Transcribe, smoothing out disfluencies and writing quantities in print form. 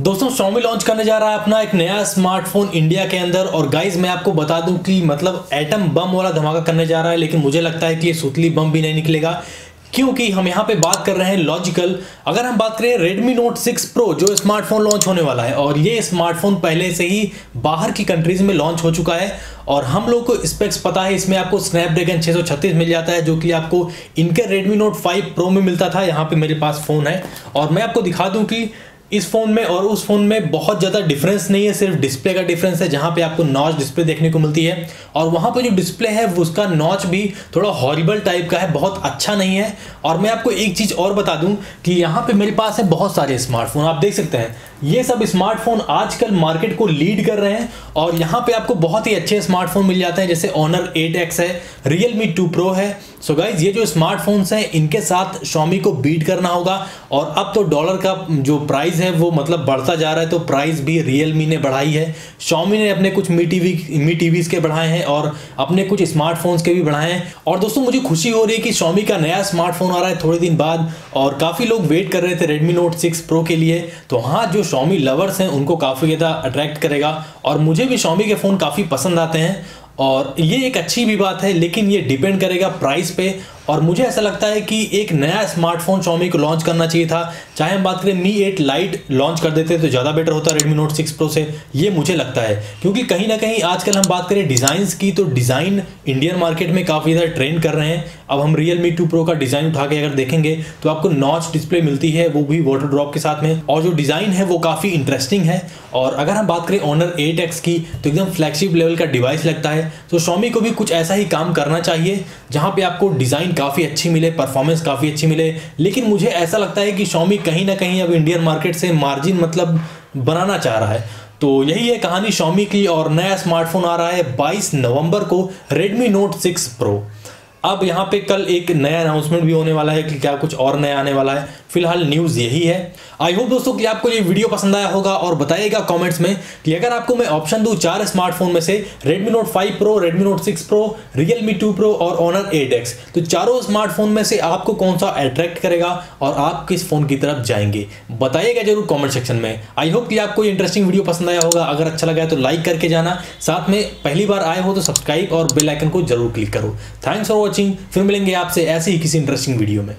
दोस्तों Xiaomi launch करने जा रहा है अपना एक नया स्मार्टफोन इंडिया के अंदर। और गाइज मैं आपको बता दूं कि मतलब एटम बम वाला धमाका करने जा रहा है, लेकिन मुझे लगता है कि ये सुतली बम भी नहीं निकलेगा, क्योंकि हम यहाँ पे बात कर रहे हैं लॉजिकल। अगर हम बात करें Redmi Note 6 Pro जो स्मार्टफोन लॉन्च होने वाला है, और ये स्मार्टफोन पहले से ही बाहर की कंट्रीज में लॉन्च हो चुका है और हम लोग को स्पेक्स पता है। इसमें आपको स्नैपड्रैगन 636 मिल जाता है, जो कि आपको इनके Redmi Note 5 Pro में मिलता था। यहाँ पे मेरे पास फ़ोन है और मैं आपको दिखा दूँ कि इस फ़ोन में और उस फ़ोन में बहुत ज़्यादा डिफरेंस नहीं है, सिर्फ डिस्प्ले का डिफरेंस है, जहाँ पे आपको नॉच डिस्प्ले देखने को मिलती है। और वहाँ पे जो डिस्प्ले है उसका नॉच भी थोड़ा हॉरिबल टाइप का है, बहुत अच्छा नहीं है। और मैं आपको एक चीज़ और बता दूं कि यहाँ पे मेरे पास है बहुत सारे स्मार्टफोन, आप देख सकते हैं ये सब स्मार्टफोन आजकल मार्केट को लीड कर रहे हैं। और यहाँ पे आपको बहुत ही अच्छे स्मार्टफोन मिल जाते हैं, जैसे Honor 8X है, Realme 2 Pro है। सो गाइज ये जो स्मार्टफोन्स हैं इनके साथ Xiaomi को बीट करना होगा। और अब तो डॉलर का जो प्राइस है वो मतलब बढ़ता जा रहा है, तो प्राइस भी Realme ने बढ़ाई है। Xiaomi ने अपने कुछ Mi TVs के बढ़ाए हैं और अपने कुछ स्मार्टफोन्स के भी बढ़ाए हैं। और दोस्तों मुझे खुशी हो रही है कि Xiaomi का नया स्मार्टफोन आ रहा है थोड़े दिन बाद, और काफ़ी लोग वेट कर रहे थे Redmi Note 6 Pro के लिए। तो हाँ, जो Xiaomi लवर्स हैं उनको काफ़ी ज़्यादा अट्रैक्ट करेगा, और मुझे भी Xiaomi के फ़ोन काफ़ी पसंद आते हैं और ये एक अच्छी भी बात है। लेकिन ये डिपेंड करेगा प्राइस पे, और मुझे ऐसा लगता है कि एक नया स्मार्टफोन Xiaomi को लॉन्च करना चाहिए था। चाहे हम बात करें Mi 8 Lite लॉन्च कर देते तो ज़्यादा बेटर होता Redmi Note 6 Pro से, ये मुझे लगता है। क्योंकि कहीं ना कहीं आजकल हम बात करें डिज़ाइंस की, तो डिज़ाइन इंडियन मार्केट में काफ़ी ज़्यादा ट्रेंड कर रहे हैं। अब हम Realme 2 Pro का डिज़ाइन उठा के अगर देखेंगे तो आपको नॉच डिस्प्ले मिलती है, वो भी वाटर ड्रॉप के साथ में, और जो डिज़ाइन है वो काफ़ी इंटरेस्टिंग है। और अगर हम बात करें Honor 8X की, तो एकदम फ्लैगशिप लेवल का डिवाइस लगता है। तो Xiaomi को भी कुछ ऐसा ही काम करना चाहिए जहाँ पे आपको डिज़ाइन काफ़ी अच्छी मिले, परफॉर्मेंस काफ़ी अच्छी मिले। लेकिन मुझे ऐसा लगता है कि Xiaomi कहीं ना कहीं अब इंडियन मार्केट से मार्जिन मतलब बनाना चाह रहा है। तो यही है कहानी Xiaomi की, और नया स्मार्टफोन आ रहा है 22 नवंबर को Redmi Note 6 Pro। अब यहाँ पे कल एक नया अनाउंसमेंट भी होने वाला है कि क्या कुछ और नया आने वाला है। फिलहाल न्यूज़ यही है। आई होप दोस्तों कि आपको ये वीडियो पसंद आया होगा, और बताइएगा कमेंट्स में कि अगर आपको मैं ऑप्शन दूँ चार स्मार्टफोन में से Redmi Note 5 Pro, Redmi Note 6 Pro, Realme 2 Pro और Honor 8X, तो चारों स्मार्टफोन में से आपको कौन सा अट्रैक्ट करेगा और आप किस फ़ोन की तरफ जाएंगे, बताइएगा जरूर कॉमेंट सेक्शन में। आई होप कि आपको ये इंटरेस्टिंग वीडियो पसंद आया होगा। अगर अच्छा लगा है तो लाइक करके जाना, साथ में पहली बार आए हो तो सब्सक्राइब और बेल आइकन को जरूर क्लिक करो। थैंक्स फॉर वॉचिंग, फिर मिलेंगे आपसे ऐसे ही किसी इंटरेस्टिंग वीडियो में।